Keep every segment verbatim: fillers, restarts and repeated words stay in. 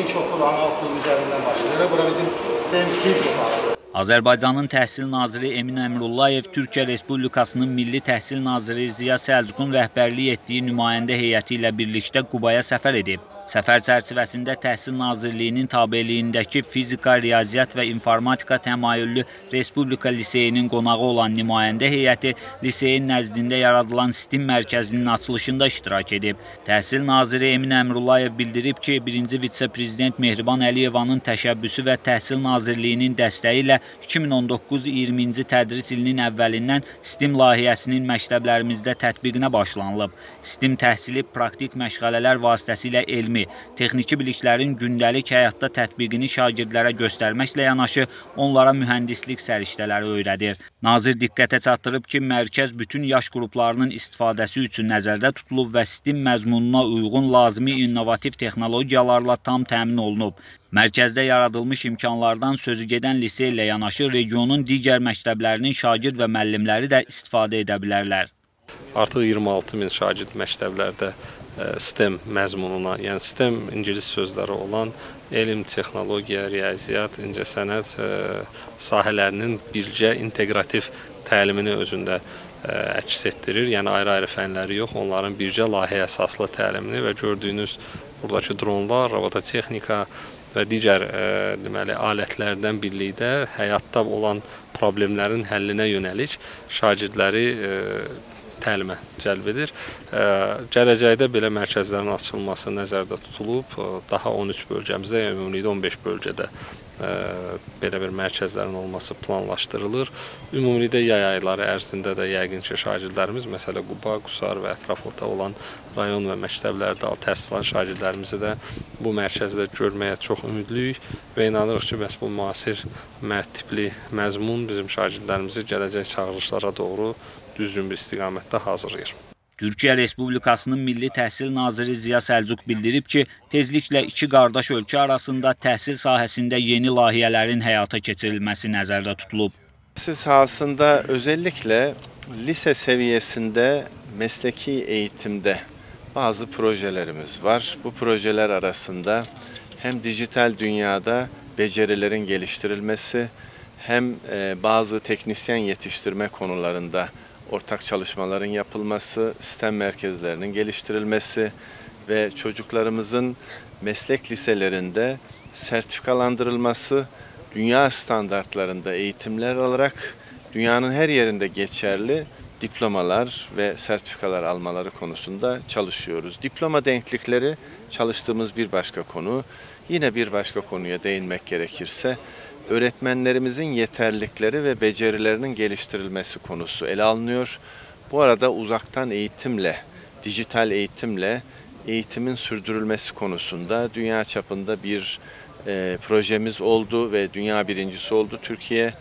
İlkokul, anaokul üzerinden başlayır. Bura bizim STEM Kids otağı. Azərbaycanın Təhsil Naziri Emin Əmrullayev Türkiyə Respublikasının Milli Təhsil Naziri Ziya Selçukun rəhbərlik etdiyi nümayəndə heyəti ilə birlikdə Qubaya səfər edib. Səfər çərçivəsində Təhsil Nazirliyinin tabeliyindəki fizika, riyaziyyat və informatika təmayüllü Respublika Liseyinin qonağı olan nümayəndə heyəti liseyin nəzdində yaradılan STEM mərkəzinin açılışında iştirak edib. Təhsil Naziri Emin Əmrullayev bildirib ki, birinci vitse-prezident Mehriban Aliyevanın təşəbbüsü və Təhsil Nazirliyinin dəstəyi ilə iki min on doqquz iyirminci tədris ilinin əvvəlindən STEM layihəsinin məktəblərimizdə tətbiqinə başlanılıb. STEM təhsili praktik məşğələlər vasitəsilə elmi, texniki biliklərin gündəlik həyatda tətbiqini şagirdlərə göstərməklə yanaşı onlara mühəndislik səriştələri öyrədir. Nazir diqqətə çatdırıb ki, mərkəz bütün yaş qruplarının istifadəsi üçün nəzərdə tutulub və STEM məzmununa uyğun lazımi innovativ texnologiyalarla tam təmin olunub. Mərkəzdə yaradılmış imkanlardan sözü gedən lise ilə yanaşı regionun digər məktəblərinin şagird və müəllimləri də istifadə edə bilərlər. Artıq iyirmi altı min şagird məktəblərdə STEM məzmununa, yəni STEM ingilis sözləri olan elm, texnologiya, riyaziyyat, incəsənət sahələrinin bircə inteqrativ təlimini özündə əks etdirir. Yəni ayrı-ayrı fənləri yox, onların bircə layihə əsaslı təlimini və gördüyünüz buradakı dronlar, robototexnika və digər e, deməli, alətlərdən birlikdə həyatda olan problemlərin həllinə yönəlik şagirdləri e, təlimə cəlb edir. E, gələcəkdə belə mərkəzlərin açılması nəzərdə tutulub, daha on üç bölgəmizdə, yəni ümumilikdə on beş bölgədə e, belə bir mərkəzlərin olması planlaşdırılır. Ümumilikdə yay ayları ərzində də yəqin ki, şagirdlərimiz, məsələn Quba, Qusar və ətrafında olan rayon və məktəblərdə təhsil alan şagirdlərimizi də bu mərkəzdə görməyə çox ümidliyik və inanırıq ki, məhz bu müasir mərtibli məzmun bizim şagirdlərimizi gələcək çağırışlara doğru düzgün bir istiqamətdə hazırlayır. Türkiyə Respublikasının Milli Təhsil Naziri Ziya Selçuk bildirib ki, tezliklə iki qardaş ölkə arasında təhsil sahəsində yeni layihələrin həyata keçirilməsi nəzərdə tutulub. Təhsil sahəsində özəlliklə lise səviyyəsində mesleki eğitimdə bazı projelerimiz var. Bu projeler arasında hem dijital dünyada becerilerin geliştirilmesi, hem bazı teknisyen yetiştirme konularında ortak çalışmaların yapılması, STEM merkezlerinin geliştirilmesi ve çocuklarımızın meslek liselerinde sertifikalandırılması, dünya standartlarında eğitimler alarak dünyanın her yerinde geçerli diplomalar ve sertifikalar almaları konusunda çalışıyoruz. Diploma denklikleri çalıştığımız bir başka konu. Yine bir başka konuya değinmek gerekirse öğretmenlerimizin yeterlilikleri ve becerilerinin geliştirilmesi konusu ele alınıyor. Bu arada uzaktan eğitimle, dijital eğitimle eğitimin sürdürülmesi konusunda dünya çapında bir e, projemiz oldu ve dünya birincisi oldu Türkiye.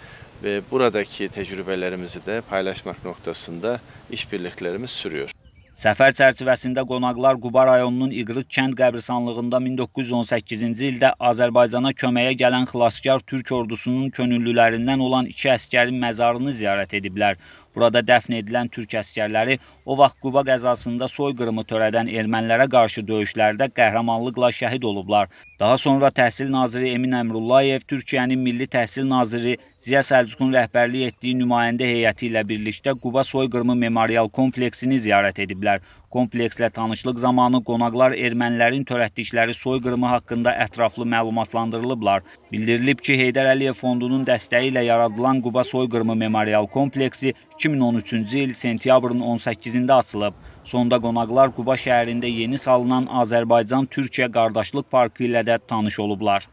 Ve buradaki təcrübələrimizi də paylaşmaq noktasında işbirliklərimiz sürüyor. Səfər çərçivəsində qonaqlar Quba rayonunun İqrıq kənd qəbristanlığında min doqquz yüz on səkkizinci ildə Azərbaycana köməyə gələn xilaskar Türk ordusunun könüllülərindən olan iki əskərin məzarını ziyarət ediblər. Burada dəfn edilən Türk əskərləri o vaxt Quba qəzasında soyqırımı törədən ermənilərə qarşı döyüşlərdə qəhrəmanlıqla şəhid olublar. Daha sonra Təhsil Naziri Emin Əmrullayev Türkiyənin Milli Təhsil Naziri Ziya Selçukun rəhbərlik etdiyi nümayəndə heyəti ilə birlikdə Quba soyqırımı memorial kompleksini ziyarət ediblər. Komplekslə tanışlıq zamanı qonaqlar ermənilərin törətdikləri soyqırımı haqqında ətraflı məlumatlandırılıblar. Bildirilib ki, Heydər Əliyev fondunun dəstəyi ilə yaradılan Quba soyqırımı memorial kompleksi iki min on üçüncü il sentyabrın on səkkizində açılıb. Sonda qonaqlar Quba şəhərində yeni salınan Azərbaycan-Türkiyə Qardaşlıq Parkı ilə də tanış olublar.